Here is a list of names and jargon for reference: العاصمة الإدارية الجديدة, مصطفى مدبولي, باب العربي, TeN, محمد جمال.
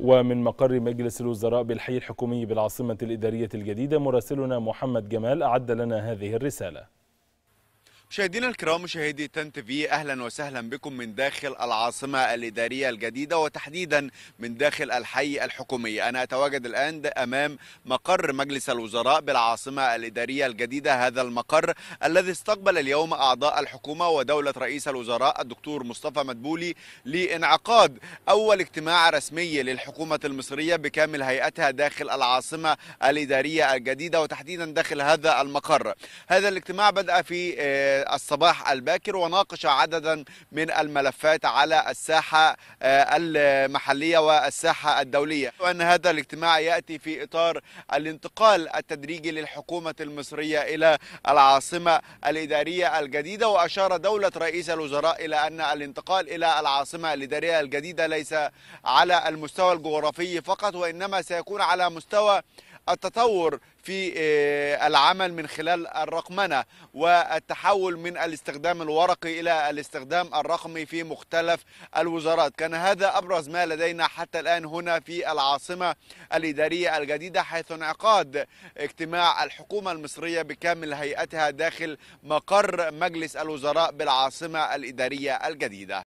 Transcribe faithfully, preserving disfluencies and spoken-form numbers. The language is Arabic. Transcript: ومن مقر مجلس الوزراء بالحي الحكومي بالعاصمة الإدارية الجديدة مراسلنا محمد جمال أعد لنا هذه الرسالة. مشاهدينا الكرام، مشاهدي تن تي في، اهلا وسهلا بكم من داخل العاصمه الاداريه الجديده وتحديدا من داخل الحي الحكومي. انا اتواجد الان امام مقر مجلس الوزراء بالعاصمه الاداريه الجديده، هذا المقر الذي استقبل اليوم اعضاء الحكومه ودوله رئيس الوزراء الدكتور مصطفى مدبولي لانعقاد اول اجتماع رسمي للحكومه المصريه بكامل هيئتها داخل العاصمه الاداريه الجديده وتحديدا داخل هذا المقر. هذا الاجتماع بدأ في الصباح الباكر وناقش عددا من الملفات على الساحة المحلية والساحة الدولية، وأن هذا الاجتماع يأتي في إطار الانتقال التدريجي للحكومة المصرية إلى العاصمة الإدارية الجديدة. وأشار دولة رئيس الوزراء إلى أن الانتقال إلى العاصمة الإدارية الجديدة ليس على المستوى الجغرافي فقط، وإنما سيكون على مستوى التطور في العمل من خلال الرقمنة والتحول من الاستخدام الورقي إلى الاستخدام الرقمي في مختلف الوزارات. كان هذا أبرز ما لدينا حتى الآن هنا في العاصمة الإدارية الجديدة، حيث انعقاد اجتماع الحكومة المصرية بكامل هيئتها داخل مقر مجلس الوزراء بالعاصمة الإدارية الجديدة.